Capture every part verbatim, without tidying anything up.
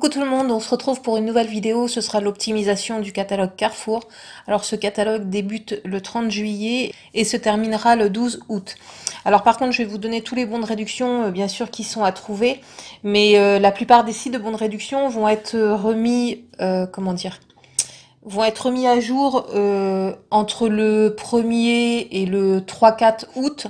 Coucou tout le monde, on se retrouve pour une nouvelle vidéo, ce sera l'optimisation du catalogue Carrefour. Alors ce catalogue débute le trente juillet et se terminera le douze août. Alors par contre je vais vous donner tous les bons de réduction bien sûr qui sont à trouver, mais euh, la plupart des sites de bons de réduction vont être remis, euh, comment dire, vont être remis à jour euh, entre le premier et le trois quatre août.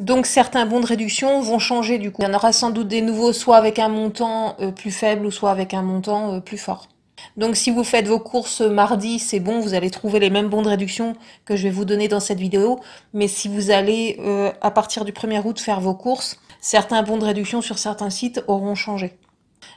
Donc certains bons de réduction vont changer du coup. Il y en aura sans doute des nouveaux, soit avec un montant euh, plus faible ou soit avec un montant euh, plus fort. Donc si vous faites vos courses mardi, c'est bon, vous allez trouver les mêmes bons de réduction que je vais vous donner dans cette vidéo. Mais si vous allez euh, à partir du premier août faire vos courses, certains bons de réduction sur certains sites auront changé.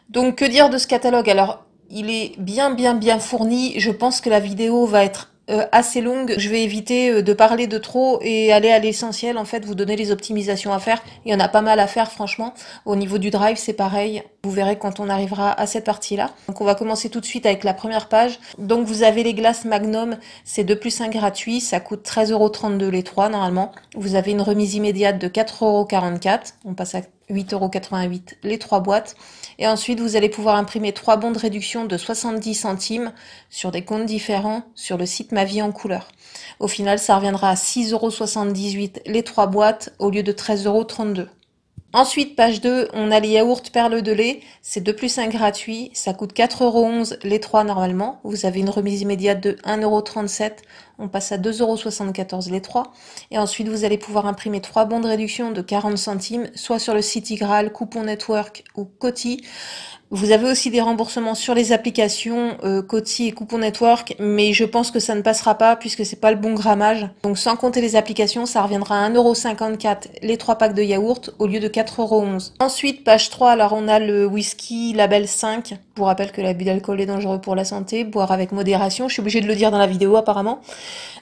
Donc que dire de ce catalogue? Alors il est bien bien bien fourni, je pense que la vidéo va être assez longue, je vais éviter de parler de trop et aller à l'essentiel en fait, vous donner les optimisations à faire. Il y en a pas mal à faire franchement, au niveau du drive c'est pareil, vous verrez quand on arrivera à cette partie là. Donc on va commencer tout de suite avec la première page. Donc vous avez les glaces Magnum, c'est deux plus un gratuit, ça coûte treize euros trente-deux les trois normalement. Vous avez une remise immédiate de quatre euros quarante-quatre, on passe à huit euros quatre-vingt-huit les trois boîtes. Et ensuite vous allez pouvoir imprimer trois bons de réduction de soixante-dix centimes sur des comptes différents sur le site Ma Vie en Couleur. Au final ça reviendra à six euros soixante-dix-huit les trois boîtes au lieu de treize euros trente-deux. Ensuite page deux, on a les yaourts Perles de Lait, c'est deux plus un gratuit, ça coûte quatre euros onze les trois normalement. Vous avez une remise immédiate de un euro trente-sept, on passe à deux euros soixante-quatorze les trois. Et ensuite vous allez pouvoir imprimer trois bons de réduction de quarante centimes, soit sur le site Igraal, Coupon Network ou Quoty. Vous avez aussi des remboursements sur les applications euh, Quoty et Coupon Network, mais je pense que ça ne passera pas puisque c'est pas le bon grammage. Donc sans compter les applications, ça reviendra à un euro cinquante-quatre les trois packs de yaourt au lieu de quatre euros onze. Ensuite, page trois, alors on a le whisky Label cinq. Je vous rappelle que l'abus d'alcool est dangereux pour la santé, boire avec modération. Je suis obligée de le dire dans la vidéo apparemment.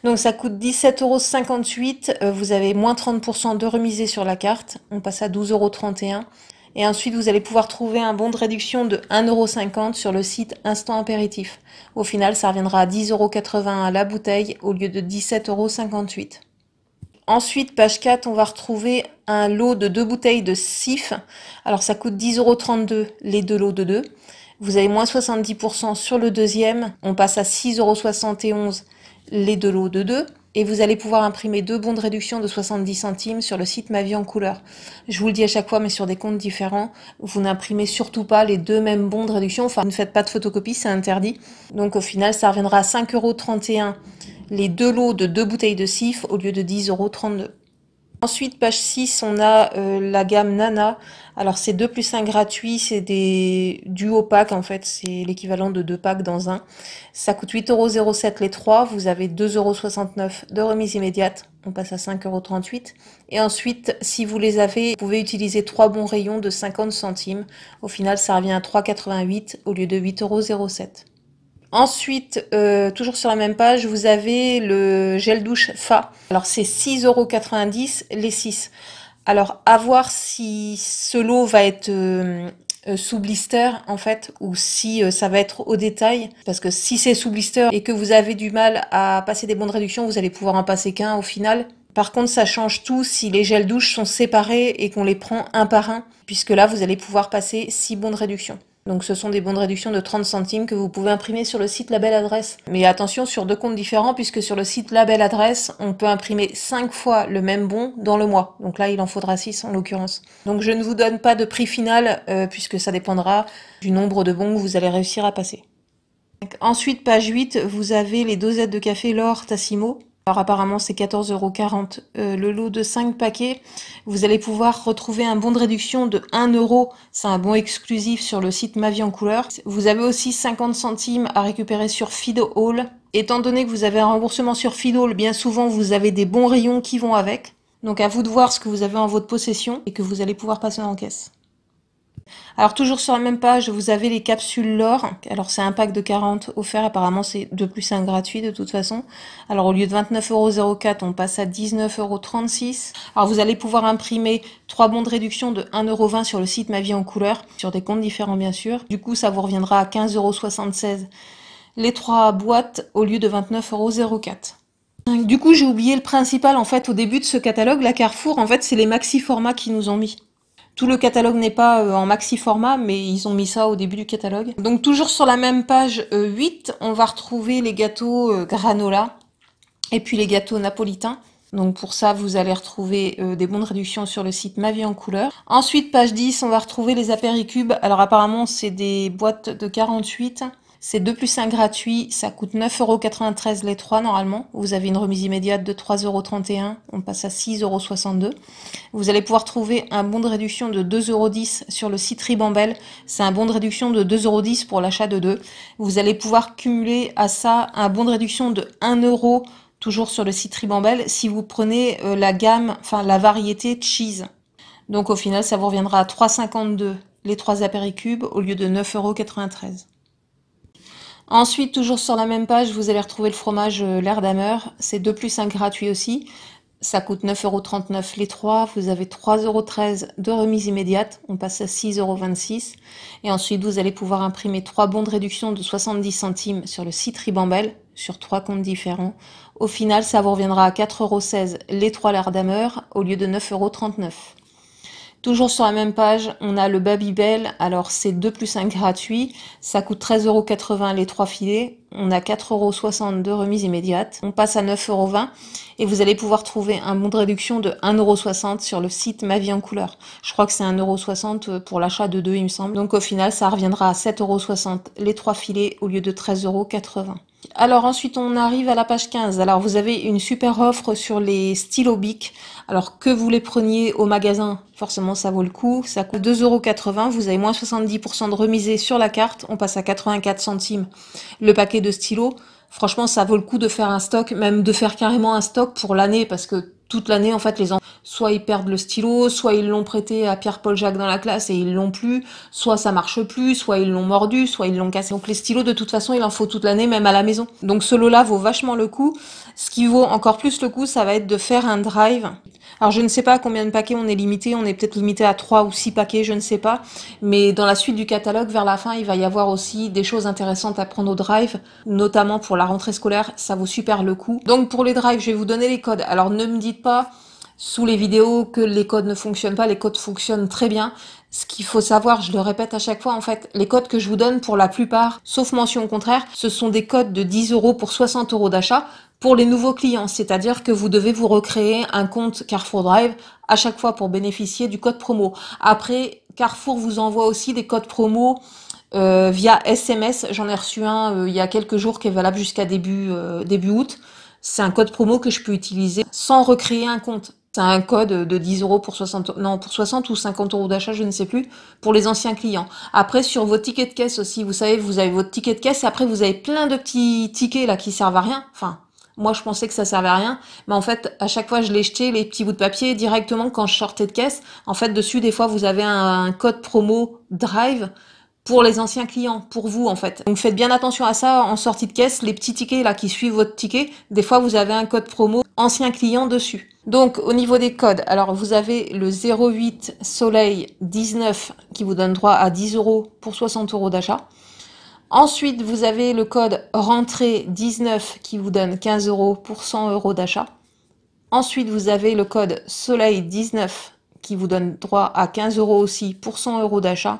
Donc ça coûte dix-sept euros cinquante-huit. Vous avez moins trente pour cent de remisé sur la carte. On passe à douze euros trente et un. Et ensuite, vous allez pouvoir trouver un bon de réduction de un euro cinquante sur le site Instant Impéritif. Au final, ça reviendra à dix euros quatre-vingt-un la bouteille au lieu de dix-sept euros cinquante-huit. Ensuite, page quatre, on va retrouver un lot de deux bouteilles de S I F. Alors, ça coûte dix euros trente-deux les deux lots de deux. Vous avez moins soixante-dix pour cent sur le deuxième. On passe à six euros soixante et onze les deux lots de deux. Et vous allez pouvoir imprimer deux bons de réduction de soixante-dix centimes sur le site Ma Vie en Couleur. Je vous le dis à chaque fois, mais sur des comptes différents, vous n'imprimez surtout pas les deux mêmes bons de réduction. Enfin, vous ne faites pas de photocopie, c'est interdit. Donc au final, ça reviendra à cinq euros trente et un les deux lots de deux bouteilles de S I F au lieu de dix euros trente-deux. Ensuite, page six, on a euh, la gamme Nana. Alors c'est deux plus un gratuit, c'est des duo packs en fait, c'est l'équivalent de deux packs dans un. Ça coûte huit euros zéro sept les trois, vous avez deux euros soixante-neuf de remise immédiate, on passe à cinq euros trente-huit. Et ensuite, si vous les avez, vous pouvez utiliser trois bons rayons de cinquante centimes. Au final, ça revient à trois euros quatre-vingt-huit au lieu de huit euros zéro sept. Ensuite, euh, toujours sur la même page, vous avez le gel douche F A. Alors c'est six euros quatre-vingt-dix les six. Alors à voir si ce lot va être euh, sous blister en fait, ou si euh, ça va être au détail. Parce que si c'est sous blister et que vous avez du mal à passer des bons de réduction, vous allez pouvoir en passer qu'un au final. Par contre, ça change tout si les gels douches sont séparés et qu'on les prend un par un. Puisque là, vous allez pouvoir passer six bons de réduction. Donc ce sont des bons de réduction de trente centimes que vous pouvez imprimer sur le site La Belle Adresse. Mais attention, sur deux comptes différents, puisque sur le site La Belle Adresse, on peut imprimer cinq fois le même bon dans le mois. Donc là, il en faudra six en l'occurrence. Donc je ne vous donne pas de prix final, euh, puisque ça dépendra du nombre de bons que vous allez réussir à passer. Donc, ensuite, page huit, vous avez les dosettes de café L'Or Tassimo. Alors apparemment c'est quatorze euros quarante euh, le lot de cinq paquets. Vous allez pouvoir retrouver un bon de réduction de un euro, c'est un bon exclusif sur le site Ma Vie en Couleur. Vous avez aussi cinquante centimes à récupérer sur FidAll. Étant donné que vous avez un remboursement sur FidAll, bien souvent vous avez des bons rayons qui vont avec. Donc à vous de voir ce que vous avez en votre possession et que vous allez pouvoir passer en caisse. Alors toujours sur la même page, vous avez les capsules L'Or. Alors c'est un pack de quarante offert, apparemment c'est deux plus un gratuit de toute façon. Alors au lieu de vingt-neuf euros zéro quatre, on passe à dix-neuf euros trente-six. Alors vous allez pouvoir imprimer trois bons de réduction de un euro vingt sur le site Ma Vie en Couleur, sur des comptes différents bien sûr. Du coup ça vous reviendra à quinze euros soixante-seize les trois boîtes au lieu de vingt-neuf euros zéro quatre. Du coup j'ai oublié le principal en fait au début de ce catalogue, la Carrefour en fait c'est les maxi formats qu'ils nous ont mis. Tout le catalogue n'est pas en maxi format, mais ils ont mis ça au début du catalogue. Donc toujours sur la même page huit, on va retrouver les gâteaux granola et puis les gâteaux napolitains. Donc pour ça, vous allez retrouver euh, des bons de réduction sur le site Ma Vie en Couleur. Ensuite, page dix, on va retrouver les apéricubes. Alors apparemment, c'est des boîtes de quarante-huit. C'est deux plus un gratuit. Ça coûte neuf euros quatre-vingt-treize les trois normalement. Vous avez une remise immédiate de trois euros trente et un. On passe à six euros soixante-deux. Vous allez pouvoir trouver un bon de réduction de deux euros dix sur le site Ribambelle. C'est un bon de réduction de deux euros dix pour l'achat de deux. Vous allez pouvoir cumuler à ça un bon de réduction de un euro. Toujours sur le site Ribambelle, si vous prenez euh, la gamme, enfin la variété cheese. Donc au final, ça vous reviendra à trois euros cinquante-deux les trois apéricubes au lieu de neuf euros quatre-vingt-treize. Ensuite, toujours sur la même page, vous allez retrouver le fromage euh, Leerdammer. C'est deux plus un gratuit aussi. Ça coûte neuf euros trente-neuf les trois. Vous avez trois euros treize de remise immédiate. On passe à six euros vingt-six. Et ensuite, vous allez pouvoir imprimer trois bons de réduction de soixante-dix centimes sur le site Ribambelle, sur trois comptes différents. Au final, ça vous reviendra à quatre euros seize les trois Leerdammer au lieu de neuf euros trente-neuf. Toujours sur la même page, on a le Babybel. Alors, c'est deux plus un gratuit. Ça coûte treize euros quatre-vingts les trois filets. On a quatre euros soixante de remise immédiate. On passe à neuf euros vingt. Et vous allez pouvoir trouver un bon de réduction de un euro soixante sur le site Ma Vie en Couleur. Je crois que c'est un euro soixante pour l'achat de deux, il me semble. Donc au final, ça reviendra à sept euros soixante les trois filets au lieu de treize euros quatre-vingts. Alors ensuite, on arrive à la page quinze. Alors vous avez une super offre sur les stylos B I C. Alors que vous les preniez au magasin, forcément ça vaut le coup. Ça coûte deux euros quatre-vingts. Vous avez moins soixante-dix pour cent de remisé sur la carte. On passe à quatre-vingt-quatre centimes le paquet de stylos. Franchement, ça vaut le coup de faire un stock, même de faire carrément un stock pour l'année, parce que toute l'année, en fait, les enfants, soit ils perdent le stylo, soit ils l'ont prêté à Pierre-Paul Jacques dans la classe et ils l'ont plus, soit ça marche plus, soit ils l'ont mordu, soit ils l'ont cassé. Donc les stylos, de toute façon, il en faut toute l'année, même à la maison. Donc ce lot-là vaut vachement le coup. Ce qui vaut encore plus le coup, ça va être de faire un drive. Alors je ne sais pas à combien de paquets on est limité, on est peut-être limité à trois ou six paquets, je ne sais pas. Mais dans la suite du catalogue, vers la fin, il va y avoir aussi des choses intéressantes à prendre au drive, notamment pour la rentrée scolaire, ça vaut super le coup. Donc pour les drives, je vais vous donner les codes. Alors ne me dites pas sous les vidéos que les codes ne fonctionnent pas, les codes fonctionnent très bien. Ce qu'il faut savoir, je le répète à chaque fois, en fait, les codes que je vous donne pour la plupart, sauf mention au contraire, ce sont des codes de dix euros pour soixante euros d'achat pour les nouveaux clients. C'est-à-dire que vous devez vous recréer un compte Carrefour Drive à chaque fois pour bénéficier du code promo. Après, Carrefour vous envoie aussi des codes promo euh, via S M S. J'en ai reçu un euh, il y a quelques jours qui est valable jusqu'à début, euh, début août. C'est un code promo que je peux utiliser sans recréer un compte. C'est un code de dix euros pour soixante, non, pour soixante ou cinquante euros d'achat, je ne sais plus, pour les anciens clients. Après, sur vos tickets de caisse aussi, vous savez, vous avez votre ticket de caisse. Après, vous avez plein de petits tickets là qui servent à rien. Enfin, moi, je pensais que ça servait à rien. Mais en fait, à chaque fois, je les jetais, les petits bouts de papier, directement quand je sortais de caisse. En fait, dessus, des fois, vous avez un code promo Drive pour les anciens clients, pour vous en fait. Donc faites bien attention à ça en sortie de caisse, les petits tickets là qui suivent votre ticket, des fois vous avez un code promo ancien client dessus. Donc au niveau des codes, alors vous avez le zéro huit soleil dix-neuf qui vous donne droit à dix euros pour soixante euros d'achat. Ensuite vous avez le code rentrée dix-neuf qui vous donne quinze euros pour cent euros d'achat. Ensuite vous avez le code soleil dix-neuf qui vous donne droit à quinze euros aussi pour cent euros d'achat.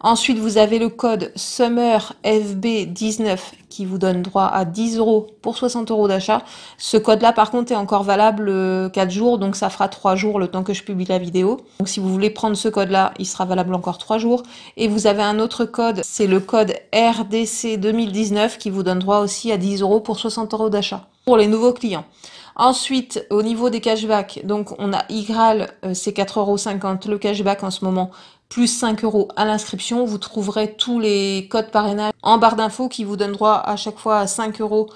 Ensuite, vous avez le code summer F B dix-neuf qui vous donne droit à dix euros pour soixante euros d'achat. Ce code-là, par contre, est encore valable quatre jours, donc ça fera trois jours le temps que je publie la vidéo. Donc si vous voulez prendre ce code-là, il sera valable encore trois jours. Et vous avez un autre code, c'est le code R D C deux mille dix-neuf qui vous donne droit aussi à dix euros pour soixante euros d'achat pour les nouveaux clients. Ensuite, au niveau des cashbacks, donc on a Igraal, c'est quatre euros cinquante le cashback en ce moment, plus cinq euros à l'inscription. Vous trouverez tous les codes parrainage en barre d'infos qui vous donnent droit à chaque fois à cinq euros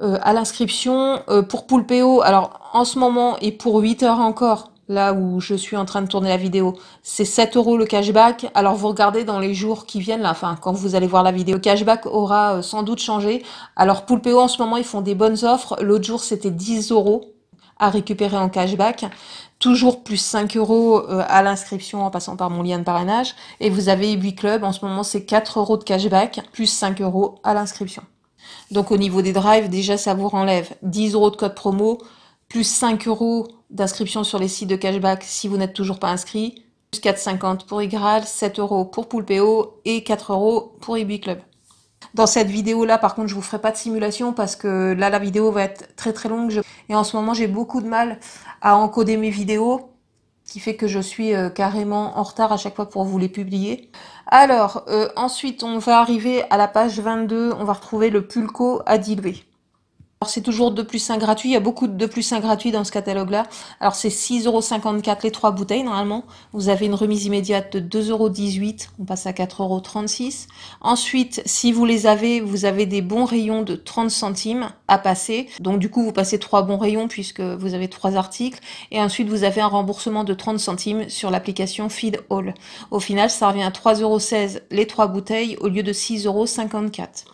à l'inscription. Euh, pour Poulpeo, alors en ce moment et pour huit heures encore, là où je suis en train de tourner la vidéo, c'est sept euros le cashback. Alors vous regardez dans les jours qui viennent, là, enfin quand vous allez voir la vidéo, le cashback aura sans doute changé. Alors Poulpeo en ce moment, ils font des bonnes offres. L'autre jour, c'était dix euros à récupérer en cashback. Toujours plus cinq euros à l'inscription en passant par mon lien de parrainage. Et vous avez Ebuyclub, en ce moment c'est quatre euros de cashback, plus cinq euros à l'inscription. Donc au niveau des drives, déjà ça vous renlève dix euros de code promo, plus cinq euros d'inscription sur les sites de cashback si vous n'êtes toujours pas inscrit, quatre cinquante pour Igraal, sept euros pour Poulpeo et quatre euros pour Ebuyclub. Dans cette vidéo-là, par contre, je vous ferai pas de simulation parce que là, la vidéo va être très très longue. Je... Et en ce moment, j'ai beaucoup de mal à encoder mes vidéos, qui fait que je suis euh, carrément en retard à chaque fois pour vous les publier. Alors, euh, ensuite, on va arriver à la page vingt-deux. On va retrouver le Pulco à diluer. Alors, c'est toujours deux plus un gratuit. Il y a beaucoup de deux plus un gratuit dans ce catalogue-là. Alors, c'est six euros cinquante-quatre les trois bouteilles, normalement. Vous avez une remise immédiate de deux euros dix-huit. On passe à quatre euros trente-six. Ensuite, si vous les avez, vous avez des bons rayons de trente centimes à passer. Donc, du coup, vous passez trois bons rayons puisque vous avez trois articles. Et ensuite, vous avez un remboursement de trente centimes sur l'application FidAll. Au final, ça revient à trois euros seize les trois bouteilles au lieu de six euros cinquante-quatre.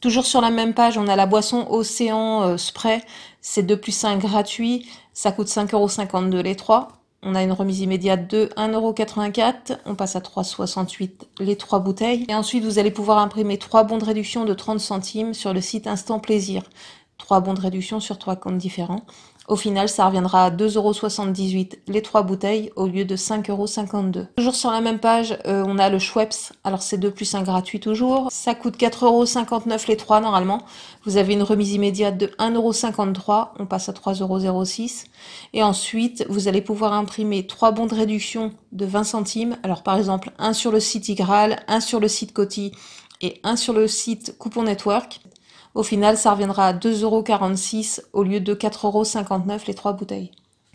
Toujours sur la même page, on a la boisson Océan euh, Spray. C'est deux plus un gratuit. Ça coûte cinq euros cinquante-deux les trois. On a une remise immédiate de un euro quatre-vingt-quatre. On passe à trois euros soixante-huit les trois bouteilles. Et ensuite, vous allez pouvoir imprimer trois bons de réduction de trente centimes sur le site Instant Plaisir. trois bons de réduction sur trois comptes différents. Au final, ça reviendra à deux euros soixante-dix-huit les trois bouteilles au lieu de cinq euros cinquante-deux. Toujours sur la même page, euh, on a le Schweppes. Alors, c'est deux plus un gratuit toujours. Ça coûte quatre euros cinquante-neuf les trois normalement. Vous avez une remise immédiate de un euro cinquante-trois. On passe à trois euros zéro six. Et ensuite, vous allez pouvoir imprimer trois bons de réduction de vingt centimes. Alors, par exemple, un sur le site Igraal, un sur le site Quoty et un sur le site Coupon Network. Au final, ça reviendra à deux euros quarante-six au lieu de quatre euros cinquante-neuf les trois bouteilles.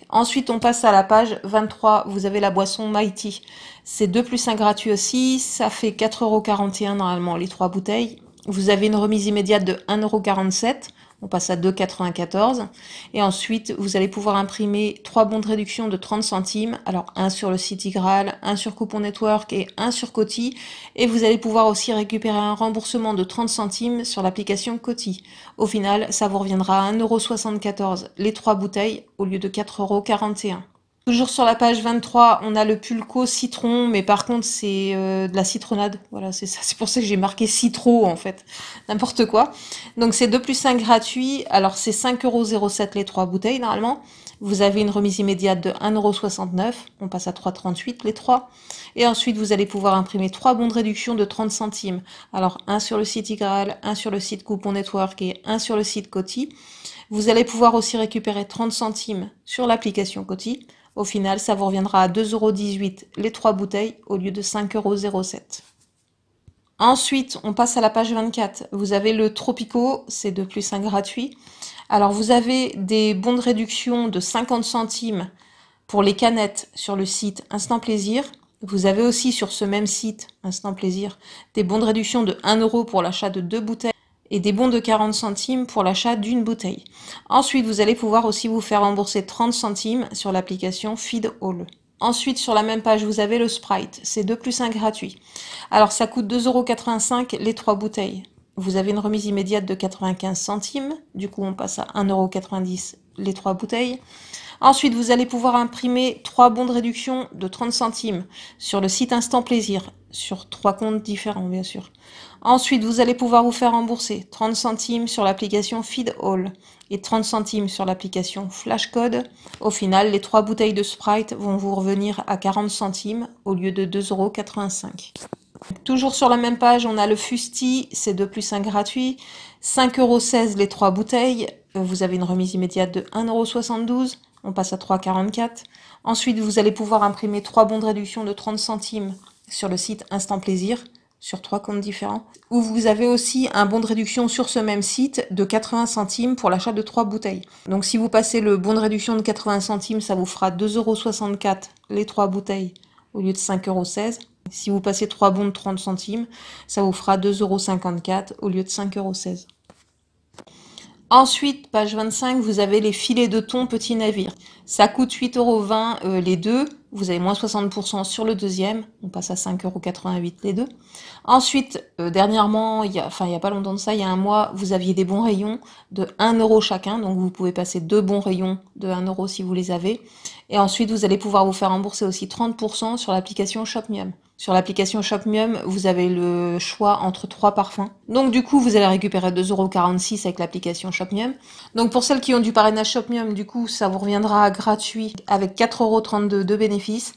Ensuite, on passe à la page vingt-trois. Vous avez la boisson Mighty. C'est deux plus un gratuit aussi. Ça fait quatre euros quarante et un normalement les trois bouteilles. Vous avez une remise immédiate de un euro quarante-sept. On passe à deux euros quatre-vingt-quatorze. Et ensuite, vous allez pouvoir imprimer trois bons de réduction de trente centimes. Alors, un sur le site Igraal, un sur Coupon Network et un sur Quoty. Et vous allez pouvoir aussi récupérer un remboursement de trente centimes sur l'application Quoty. Au final, ça vous reviendra à un euro soixante-quatorze les trois bouteilles au lieu de quatre euros quarante et un. Toujours sur la page vingt-trois, on a le Pulco citron, mais par contre c'est euh, de la citronnade. Voilà, c'est ça. C'est pour ça que j'ai marqué citro en fait, n'importe quoi. Donc c'est deux plus un gratuit. Alors c'est cinq euros zéro sept les trois bouteilles normalement. Vous avez une remise immédiate de un euro soixante-neuf. On passe à trois euros trente-huit les trois. Et ensuite vous allez pouvoir imprimer trois bons de réduction de trente centimes. Alors un sur le site Igraal, un sur le site Coupon Network et un sur le site Quoty. Vous allez pouvoir aussi récupérer trente centimes sur l'application Quoty. Au final, ça vous reviendra à deux euros dix-huit les trois bouteilles au lieu de cinq euros zéro sept. Ensuite, on passe à la page vingt-quatre. Vous avez le Tropico, c'est deux plus un gratuit. Alors, vous avez des bons de réduction de cinquante centimes pour les canettes sur le site Instant Plaisir. Vous avez aussi sur ce même site Instant Plaisir des bons de réduction de un euro pour l'achat de deux bouteilles. Et des bons de quarante centimes pour l'achat d'une bouteille. Ensuite, vous allez pouvoir aussi vous faire rembourser trente centimes sur l'application FidAll. Ensuite, sur la même page, vous avez le Sprite. C'est deux plus un gratuit. Alors, ça coûte deux euros quatre-vingt-cinq les trois bouteilles. Vous avez une remise immédiate de quatre-vingt-quinze centimes. Du coup, on passe à un euro quatre-vingt-dix les trois bouteilles. Ensuite, vous allez pouvoir imprimer trois bons de réduction de trente centimes sur le site Instant Plaisir, sur trois comptes différents, bien sûr. Ensuite, vous allez pouvoir vous faire rembourser trente centimes sur l'application FidAll et trente centimes sur l'application Flashcode. Au final, les trois bouteilles de Sprite vont vous revenir à quarante centimes au lieu de deux euros quatre-vingt-cinq. Toujours sur la même page, on a le Fusti, c'est deux plus un gratuit, cinq euros seize les trois bouteilles. Vous avez une remise immédiate de un euro soixante-douze. On passe à trois euros quarante-quatre. Ensuite, vous allez pouvoir imprimer trois bons de réduction de trente centimes sur le site Instant Plaisir, sur trois comptes différents. Où vous avez aussi un bon de réduction sur ce même site de quatre-vingts centimes pour l'achat de trois bouteilles. Donc si vous passez le bon de réduction de quatre-vingts centimes, ça vous fera deux euros soixante-quatre les trois bouteilles au lieu de cinq euros seize. Si vous passez trois bons de trente centimes, ça vous fera deux euros cinquante-quatre au lieu de cinq euros seize. Ensuite, page vingt-cinq, vous avez les filets de thon petit navire. Ça coûte huit euros vingt euh, les deux. Vous avez moins soixante pour cent sur le deuxième. On passe à cinq euros quatre-vingt-huit les deux. Ensuite, euh, dernièrement, il y a, enfin il n'y a pas longtemps de ça, il y a un mois, vous aviez des bons rayons de un euro chacun. Donc vous pouvez passer deux bons rayons de un euro si vous les avez. Et ensuite, vous allez pouvoir vous faire rembourser aussi trente pour cent sur l'application Shopmium. Sur l'application Shopmium, vous avez le choix entre trois parfums. Donc du coup, vous allez récupérer deux euros quarante-six avec l'application Shopmium. Donc pour celles qui ont du parrainage Shopmium, du coup, ça vous reviendra gratuit avec quatre euros trente-deux de bénéfices.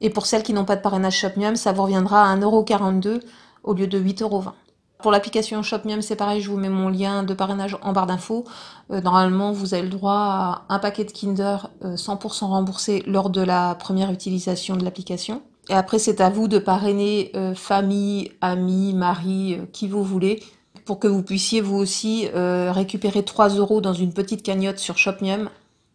Et pour celles qui n'ont pas de parrainage Shopmium, ça vous reviendra à un euro quarante-deux au lieu de huit euros vingt. Pour l'application Shopmium, c'est pareil, je vous mets mon lien de parrainage en barre d'infos. Euh, normalement, vous avez le droit à un paquet de Kinder euh, cent pour cent remboursé lors de la première utilisation de l'application. Et après, c'est à vous de parrainer euh, famille, amis, mari, euh, qui vous voulez, pour que vous puissiez vous aussi euh, récupérer trois euros dans une petite cagnotte sur Shopmium,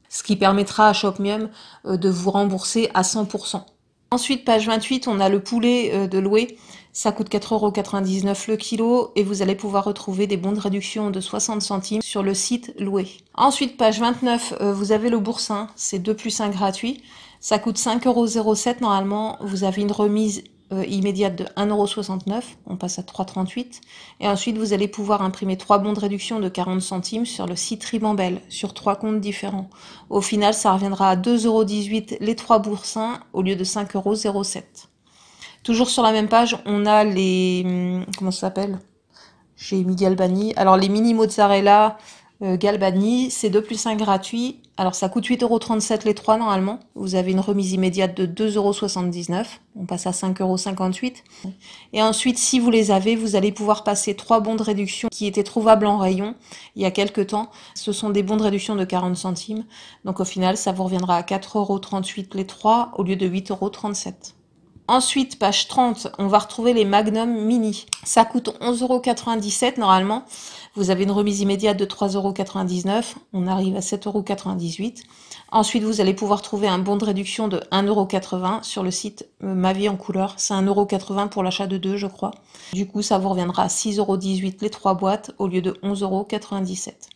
ce qui permettra à Shopmium euh, de vous rembourser à cent pour cent. Ensuite, page vingt-huit, on a le poulet euh, de Loué. Ça coûte quatre euros quatre-vingt-dix-neuf le kilo et vous allez pouvoir retrouver des bons de réduction de soixante centimes sur le site Loué. Ensuite, page vingt-neuf, euh, vous avez le boursin, c'est deux plus un gratuit. Ça coûte cinq euros zéro sept normalement, vous avez une remise euh, immédiate de un euro soixante-neuf, on passe à trois euros trente-huit. Et ensuite, vous allez pouvoir imprimer trois bons de réduction de quarante centimes sur le site Ribambelle, sur trois comptes différents. Au final, ça reviendra à deux euros dix-huit les trois boursins au lieu de cinq euros zéro sept. Toujours sur la même page, on a les... Comment ça s'appelle? J'ai mis Galbani. Alors, les mini mozzarella euh, Galbani, c'est deux plus un gratuit. Alors, ça coûte huit euros trente-sept les trois, normalement. Vous avez une remise immédiate de deux euros soixante-dix-neuf. On passe à cinq euros cinquante-huit. Et ensuite, si vous les avez, vous allez pouvoir passer trois bons de réduction qui étaient trouvables en rayon il y a quelques temps. Ce sont des bons de réduction de quarante centimes. Donc, au final, ça vous reviendra à quatre euros trente-huit les trois au lieu de huit euros trente-sept. Ensuite, page trente, on va retrouver les Magnum Mini. Ça coûte onze euros quatre-vingt-dix-sept normalement. Vous avez une remise immédiate de trois euros quatre-vingt-dix-neuf. On arrive à sept euros quatre-vingt-dix-huit. Ensuite, vous allez pouvoir trouver un bon de réduction de un euro quatre-vingt sur le site Ma Vie en Couleur. C'est un euro quatre-vingt pour l'achat de deux, je crois. Du coup, ça vous reviendra à six euros dix-huit les trois boîtes au lieu de onze euros quatre-vingt-dix-sept.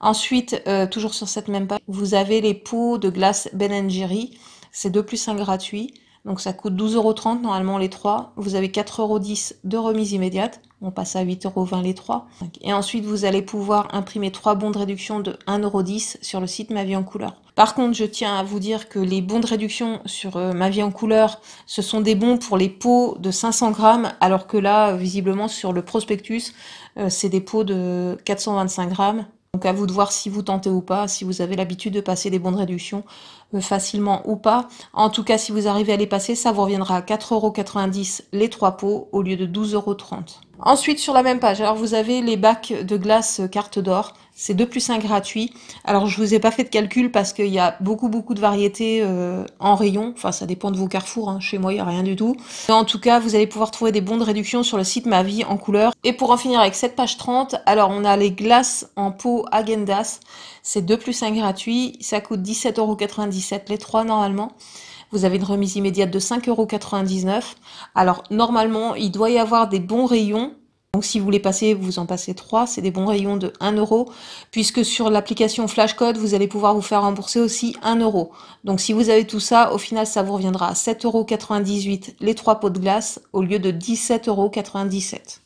Ensuite, euh, toujours sur cette même page, vous avez les pots de glace Ben and Jerry. C'est deux plus un gratuit. Donc ça coûte douze euros trente normalement les trois. Vous avez quatre euros dix de remise immédiate. On passe à huit euros vingt les trois. Et ensuite, vous allez pouvoir imprimer trois bons de réduction de un euro dix sur le site Ma Vie en Couleur. Par contre, je tiens à vous dire que les bons de réduction sur euh, Ma Vie en Couleur, ce sont des bons pour les pots de cinq cents grammes, alors que là, visiblement, sur le prospectus, euh, c'est des pots de quatre cent vingt-cinq grammes. Donc à vous de voir si vous tentez ou pas, si vous avez l'habitude de passer des bons de réduction euh, facilement ou pas. En tout cas, si vous arrivez à les passer, ça vous reviendra à quatre euros quatre-vingt-dix les trois pots au lieu de douze euros trente. Ensuite, sur la même page, alors vous avez les bacs de glace carte d'or. C'est deux plus un gratuit. Alors, je vous ai pas fait de calcul parce qu'il y a beaucoup, beaucoup de variétés euh, en rayon. Enfin, ça dépend de vos carrefours. Hein. Chez moi, il n'y a rien du tout. Mais en tout cas, vous allez pouvoir trouver des bons de réduction sur le site Ma Vie en Couleur. Et pour en finir avec cette page trente, alors on a les glaces en pot Häagen-Dazs. C'est deux plus un gratuit. Ça coûte dix-sept euros quatre-vingt-dix-sept les trois normalement. Vous avez une remise immédiate de cinq euros quatre-vingt-dix-neuf. Alors, normalement, il doit y avoir des bons rayons. Donc si vous les passez, vous en passez trois, c'est des bons rayons de un euro, puisque sur l'application Flashcode, vous allez pouvoir vous faire rembourser aussi un euro. Donc si vous avez tout ça, au final, ça vous reviendra à sept euros quatre-vingt-dix-huit les trois pots de glace au lieu de dix-sept euros quatre-vingt-dix-sept.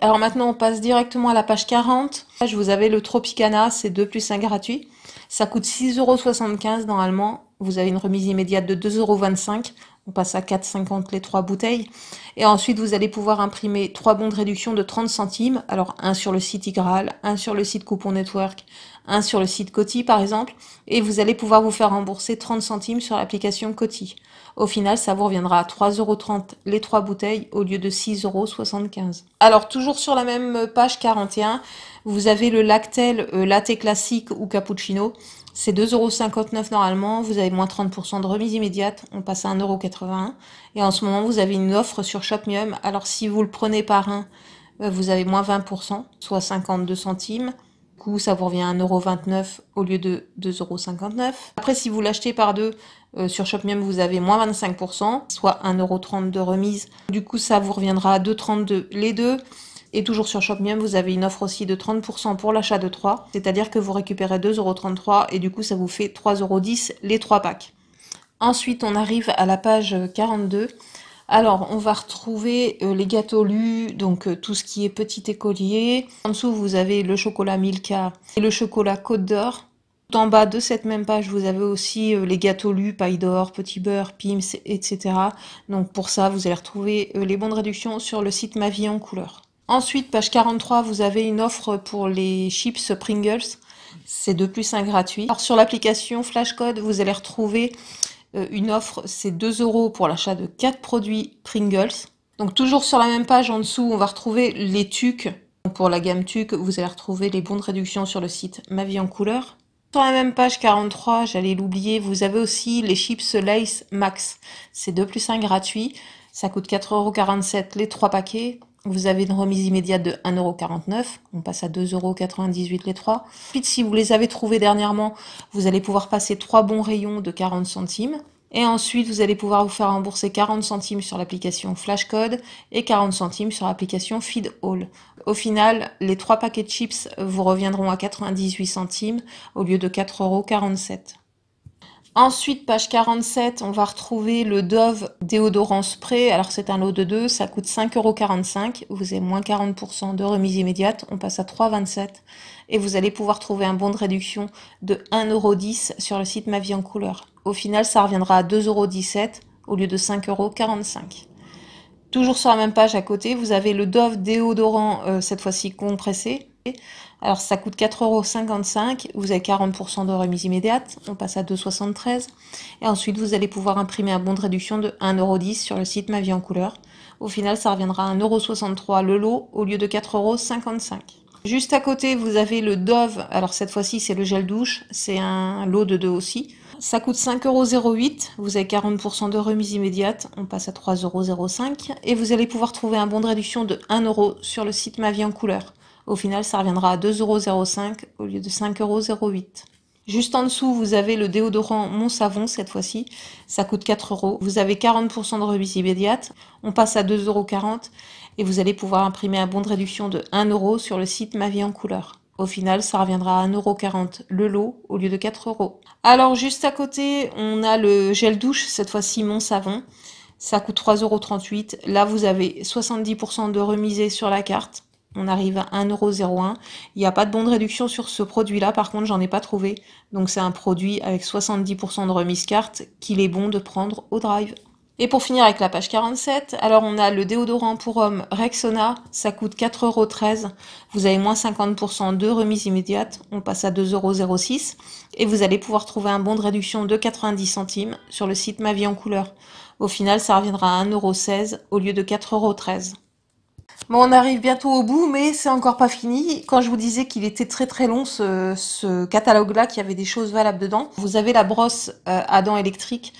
Alors maintenant, on passe directement à la page quarante. Là, vous avez le Tropicana, c'est deux plus un gratuit. Ça coûte six euros soixante-quinze normalement. Vous avez une remise immédiate de deux euros vingt-cinq. On passe à quatre euros cinquante les trois bouteilles. Et ensuite, vous allez pouvoir imprimer trois bons de réduction de trente centimes. Alors, un sur le site Igraal, un sur le site Coupon Network, un sur le site Quoty, par exemple. Et vous allez pouvoir vous faire rembourser trente centimes sur l'application Quoty. Au final, ça vous reviendra à trois euros trente les trois bouteilles au lieu de six euros soixante-quinze. Alors, toujours sur la même page quarante et un, vous avez le Lactel euh, latte classique ou cappuccino. C'est deux euros cinquante-neuf normalement, vous avez moins trente pour cent de remise immédiate, on passe à un euro quatre-vingt-un. Et en ce moment, vous avez une offre sur Shopmium. Alors si vous le prenez par un, vous avez moins vingt pour cent, soit cinquante-deux centimes. Du coup, ça vous revient à un euro vingt-neuf au lieu de deux euros cinquante-neuf. Après, si vous l'achetez par deux, euh, sur Shopmium, vous avez moins vingt-cinq pour cent, soit un euro trente de remise. Du coup, ça vous reviendra à deux euros trente-deux les deux. Et toujours sur Shopmium, vous avez une offre aussi de trente pour cent pour l'achat de trois, c'est-à-dire que vous récupérez deux euros trente-trois et du coup ça vous fait trois euros dix les trois packs. Ensuite, on arrive à la page quarante-deux. Alors, on va retrouver euh, les gâteaux Lu, donc euh, tout ce qui est petit écolier. En dessous, vous avez le chocolat Milka et le chocolat Côte d'Or. Tout en bas de cette même page, vous avez aussi euh, les gâteaux Lu, paille d'or, petit beurre, Pims, et cetera. Donc pour ça, vous allez retrouver euh, les bons de réduction sur le site Ma Vie en Couleur. Ensuite, page quarante-trois, vous avez une offre pour les chips Pringles, c'est deux plus un gratuit. Alors sur l'application Flashcode, vous allez retrouver euh, une offre, c'est deux euros pour l'achat de quatre produits Pringles. Donc toujours sur la même page en dessous, on va retrouver les Tucs. Donc, pour la gamme Tucs, vous allez retrouver les bons de réduction sur le site Ma Vie en Couleur. Sur la même page quarante-trois, j'allais l'oublier, vous avez aussi les chips Lace Max. C'est deux plus un gratuit. Ça coûte quatre euros quarante-sept les trois paquets. Vous avez une remise immédiate de un euro quarante-neuf. On passe à deux euros quatre-vingt-dix-huit les trois. Ensuite, si vous les avez trouvés dernièrement, vous allez pouvoir passer trois bons rayons de quarante centimes. Et ensuite, vous allez pouvoir vous faire rembourser quarante centimes sur l'application Flashcode et quarante centimes sur l'application FidAll. Au final, les trois paquets de chips vous reviendront à quatre-vingt-dix-huit centimes au lieu de quatre euros quarante-sept. Ensuite, page quarante-sept, on va retrouver le Dove déodorant spray. Alors, c'est un lot de deux, ça coûte cinq euros quarante-cinq. Vous avez moins quarante pour cent de remise immédiate, on passe à trois euros vingt-sept. Et vous allez pouvoir trouver un bon de réduction de un euro dix sur le site Ma Vie en Couleur. Au final, ça reviendra à deux euros dix-sept au lieu de cinq euros quarante-cinq. Toujours sur la même page à côté, vous avez le Dove déodorant, euh, cette fois-ci compressé. Alors ça coûte quatre euros cinquante-cinq, vous avez quarante pour cent de remise immédiate, on passe à deux euros soixante-treize. Et ensuite vous allez pouvoir imprimer un bon de réduction de un euro dix sur le site Ma Vie en Couleur. Au final ça reviendra à un euro soixante-trois le lot au lieu de quatre euros cinquante-cinq. Juste à côté vous avez le Dove, alors cette fois-ci c'est le gel douche, c'est un lot de deux aussi. Ça coûte cinq euros zéro huit, vous avez quarante pour cent de remise immédiate, on passe à trois euros zéro cinq. Et vous allez pouvoir trouver un bon de réduction de un euro sur le site Ma Vie en Couleur. Au final, ça reviendra à deux euros zéro cinq au lieu de cinq euros zéro huit. Juste en dessous, vous avez le déodorant Mon Savon, cette fois-ci. Ça coûte quatre euros. Vous avez quarante pour cent de remise immédiate. On passe à deux euros quarante. Et vous allez pouvoir imprimer un bon de réduction de un euro sur le site Ma Vie en Couleur. Au final, ça reviendra à un euro quarante le lot au lieu de quatre euros. Alors, juste à côté, on a le gel douche, cette fois-ci Mon Savon. Ça coûte trois euros trente-huit. Là, vous avez soixante-dix pour cent de remise sur la carte. On arrive à un euro zéro un. Il n'y a pas de bon de réduction sur ce produit-là. Par contre, j'en ai pas trouvé. Donc, c'est un produit avec soixante-dix pour cent de remise carte qu'il est bon de prendre au drive. Et pour finir avec la page quarante-sept, alors on a le déodorant pour homme Rexona. Ça coûte quatre euros treize. Vous avez moins cinquante pour cent de remise immédiate. On passe à deux euros zéro six. Et vous allez pouvoir trouver un bon de réduction de quatre-vingt-dix centimes sur le site Ma Vie en Couleur. Au final, ça reviendra à un euro seize au lieu de quatre euros treize. Bon, on arrive bientôt au bout, mais c'est encore pas fini. Quand je vous disais qu'il était très très long ce, ce catalogue-là, qu'il y avait des choses valables dedans, vous avez la brosse euh, à dents électrique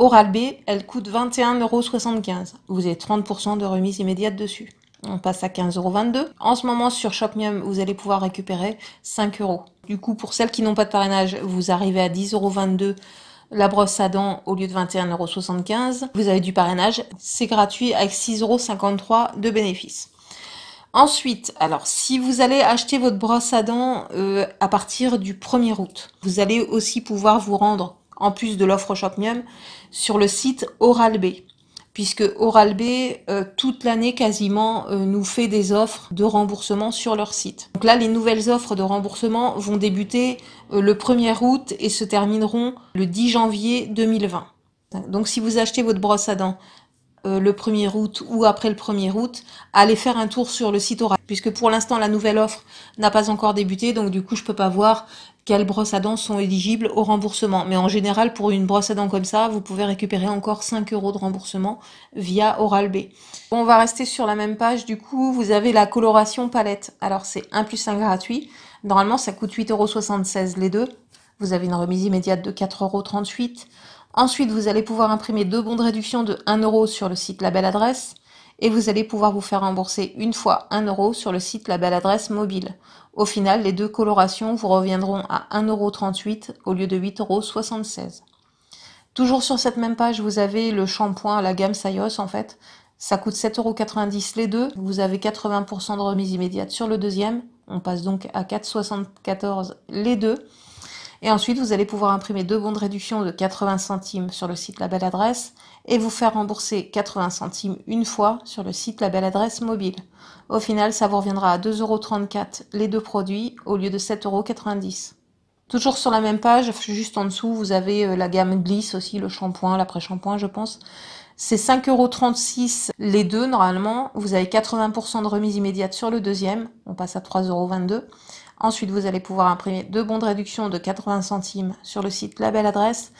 Oral-B, elle coûte vingt et un euros soixante-quinze. Vous avez trente pour cent de remise immédiate dessus. On passe à quinze euros vingt-deux. En ce moment, sur Shopmium, vous allez pouvoir récupérer cinq euros. Du coup, pour celles qui n'ont pas de parrainage, vous arrivez à dix euros vingt-deux. La brosse à dents au lieu de vingt et un euros soixante-quinze. Vous avez du parrainage, c'est gratuit avec six euros cinquante-trois de bénéfice. Ensuite, alors si vous allez acheter votre brosse à dents euh, à partir du premier août, vous allez aussi pouvoir vous rendre, en plus de l'offre Shopmium, sur le site Oral-B. Puisque Oral-B, euh, toute l'année quasiment, euh, nous fait des offres de remboursement sur leur site. Donc là, les nouvelles offres de remboursement vont débuter euh, le premier août et se termineront le dix janvier deux mille vingt. Donc si vous achetez votre brosse à dents euh, le premier août ou après le premier août, allez faire un tour sur le site Oral-B. Puisque pour l'instant, la nouvelle offre n'a pas encore débuté, donc du coup, je peux pas voir quelles brosses à dents sont éligibles au remboursement. Mais en général, pour une brosse à dents comme ça, vous pouvez récupérer encore cinq euros de remboursement via Oral-B. On va rester sur la même page. Du coup, vous avez la coloration palette. Alors, c'est un plus un gratuit. Normalement, ça coûte huit euros soixante-seize les deux. Vous avez une remise immédiate de quatre euros trente-huit. Ensuite, vous allez pouvoir imprimer deux bons de réduction de un euro sur le site La Belle Adresse. Et vous allez pouvoir vous faire rembourser une fois un euro sur le site La Belle Adresse mobile. Au final, les deux colorations vous reviendront à un euro trente-huit au lieu de huit euros soixante-seize. Toujours sur cette même page, vous avez le shampoing, la gamme Sayos en fait. Ça coûte sept euros quatre-vingt-dix les deux. Vous avez quatre-vingts pour cent de remise immédiate sur le deuxième. On passe donc à quatre euros soixante-quatorze les deux. Et ensuite, vous allez pouvoir imprimer deux bons de réduction de quatre-vingts centimes sur le site La Belle Adresse et vous faire rembourser quatre-vingts centimes une fois sur le site La Belle Adresse mobile. Au final, ça vous reviendra à deux euros trente-quatre les deux produits au lieu de sept euros quatre-vingt-dix. Toujours sur la même page, juste en dessous, vous avez la gamme Glisse aussi, le shampoing, l'après-shampoing, je pense. C'est cinq euros trente-six les deux, normalement. Vous avez quatre-vingts pour cent de remise immédiate sur le deuxième. On passe à trois euros vingt-deux. Ensuite, vous allez pouvoir imprimer deux bons de réduction de quatre-vingts centimes sur le site La Belle Adresse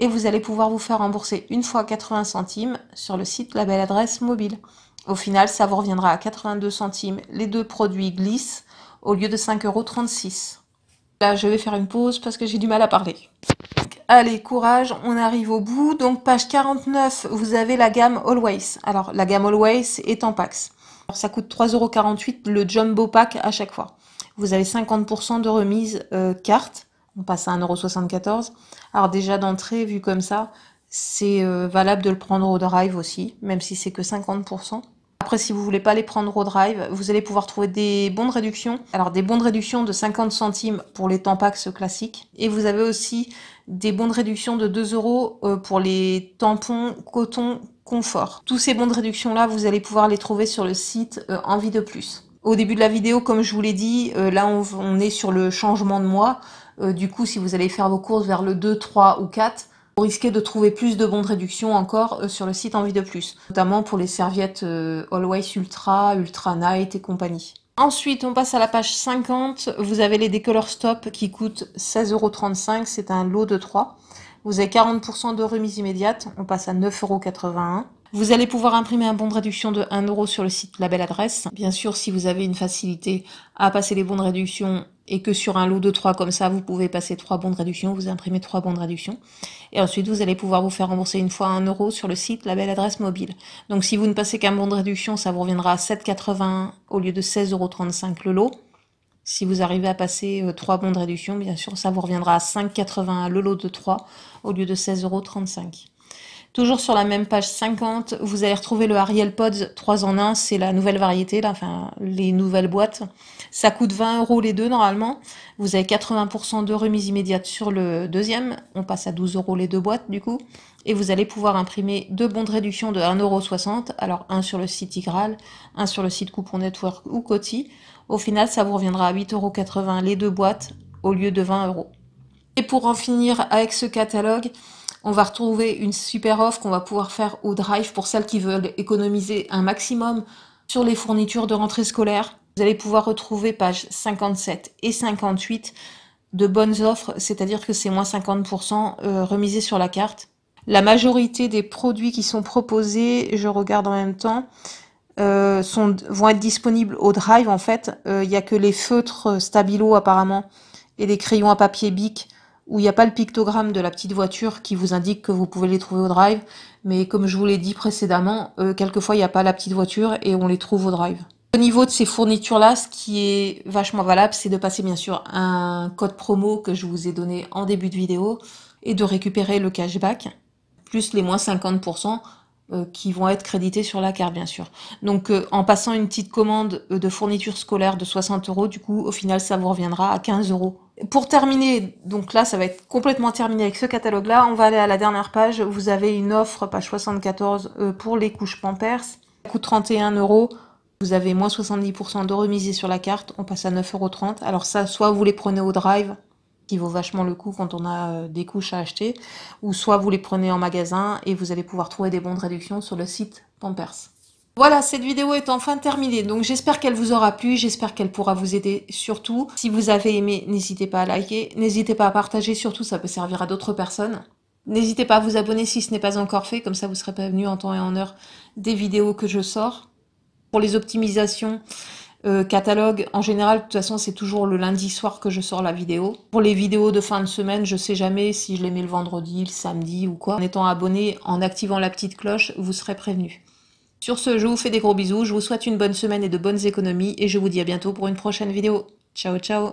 et vous allez pouvoir vous faire rembourser une fois quatre-vingts centimes sur le site La Belle Adresse mobile. Au final, ça vous reviendra à quatre-vingt-deux centimes. Les deux produits glissent au lieu de cinq euros trente-six. Là, je vais faire une pause parce que j'ai du mal à parler. Allez, courage, on arrive au bout. Donc, page quarante-neuf, vous avez la gamme Always. Alors, la gamme Always est en packs. Alors, ça coûte trois euros quarante-huit le jumbo pack à chaque fois. Vous avez cinquante pour cent de remise euh, carte. On passe à un euro soixante-quatorze. Alors, déjà d'entrée, vu comme ça, c'est euh, valable de le prendre au drive aussi, même si c'est que cinquante pour cent. Après, si vous ne voulez pas les prendre au drive, vous allez pouvoir trouver des bons de réduction. Alors, des bons de réduction de cinquante centimes pour les tampons classiques. Et vous avez aussi des bons de réduction de deux euros pour les tampons coton confort. Tous ces bons de réduction-là, vous allez pouvoir les trouver sur le site euh, Envie de Plus. Au début de la vidéo, comme je vous l'ai dit, euh, là, on, on est sur le changement de mois. Euh, du coup, si vous allez faire vos courses vers le deux, trois ou quatre, vous risquez de trouver plus de bons de réduction encore sur le site Envie de Plus, notamment pour les serviettes euh, Always Ultra, Ultra Night et compagnie. Ensuite, on passe à la page cinquante. Vous avez les décolor stop qui coûtent seize euros trente-cinq. C'est un lot de trois. Vous avez quarante pour cent de remise immédiate. On passe à neuf euros quatre-vingt-un. Vous allez pouvoir imprimer un bon de réduction de un euro sur le site La Belle Adresse. Bien sûr, si vous avez une facilité à passer les bons de réduction et que sur un lot de trois comme ça, vous pouvez passer trois bons de réduction, vous imprimez trois bons de réduction. Et ensuite, vous allez pouvoir vous faire rembourser une fois un euro sur le site La Belle Adresse mobile. Donc, si vous ne passez qu'un bon de réduction, ça vous reviendra à sept euros quatre-vingt-un au lieu de seize euros trente-cinq le lot. Si vous arrivez à passer trois bons de réduction, bien sûr, ça vous reviendra à cinq euros quatre-vingt-un le lot de trois au lieu de seize euros trente-cinq. Toujours sur la même page cinquante, vous allez retrouver le Ariel Pods trois en un, c'est la nouvelle variété, là, enfin les nouvelles boîtes. Ça coûte vingt euros les deux normalement. Vous avez quatre-vingts pour cent de remise immédiate sur le deuxième. On passe à douze euros les deux boîtes du coup. Et vous allez pouvoir imprimer deux bons de réduction de un euro soixante. Alors un sur le site Igraal, un sur le site Coupon Network ou Quoty. Au final, ça vous reviendra à huit euros quatre-vingt les deux boîtes au lieu de vingt euros. Et pour en finir avec ce catalogue, on va retrouver une super offre qu'on va pouvoir faire au drive pour celles qui veulent économiser un maximum sur les fournitures de rentrée scolaire. Vous allez pouvoir retrouver pages cinquante-sept et cinquante-huit de bonnes offres, c'est-à-dire que c'est moins cinquante pour cent remisé sur la carte. La majorité des produits qui sont proposés, je regarde en même temps, euh, sont, vont être disponibles au drive en fait. Il n'y a que les feutres Stabilo apparemment et les crayons à papier B I C où il n'y a pas le pictogramme de la petite voiture qui vous indique que vous pouvez les trouver au drive. Mais comme je vous l'ai dit précédemment, euh, quelquefois il n'y a pas la petite voiture et on les trouve au drive. Au niveau de ces fournitures-là, ce qui est vachement valable, c'est de passer bien sûr un code promo que je vous ai donné en début de vidéo et de récupérer le cashback, plus les moins cinquante pour cent euh, qui vont être crédités sur la carte bien sûr. Donc euh, en passant une petite commande de fournitures scolaires de soixante euros, du coup au final ça vous reviendra à quinze euros. Pour terminer, donc là ça va être complètement terminé avec ce catalogue là, on va aller à la dernière page. Vous avez une offre, page soixante-quatorze, euh, pour les couches Pampers. Ça coûte trente et un euros, vous avez moins soixante-dix pour cent de remisé sur la carte, on passe à neuf euros trente. Alors ça, soit vous les prenez au drive, qui vaut vachement le coup quand on a euh, des couches à acheter, ou soit vous les prenez en magasin et vous allez pouvoir trouver des bons de réduction sur le site Pampers. Voilà, cette vidéo est enfin terminée, donc j'espère qu'elle vous aura plu, j'espère qu'elle pourra vous aider surtout. Si vous avez aimé, n'hésitez pas à liker, n'hésitez pas à partager, surtout ça peut servir à d'autres personnes. N'hésitez pas à vous abonner si ce n'est pas encore fait, comme ça vous serez prévenu en temps et en heure des vidéos que je sors. Pour les optimisations, euh, catalogue, en général, de toute façon c'est toujours le lundi soir que je sors la vidéo. Pour les vidéos de fin de semaine, je sais jamais si je les mets le vendredi, le samedi ou quoi. En étant abonné, en activant la petite cloche, vous serez prévenu. Sur ce, je vous fais des gros bisous, je vous souhaite une bonne semaine et de bonnes économies, et je vous dis à bientôt pour une prochaine vidéo. Ciao, ciao!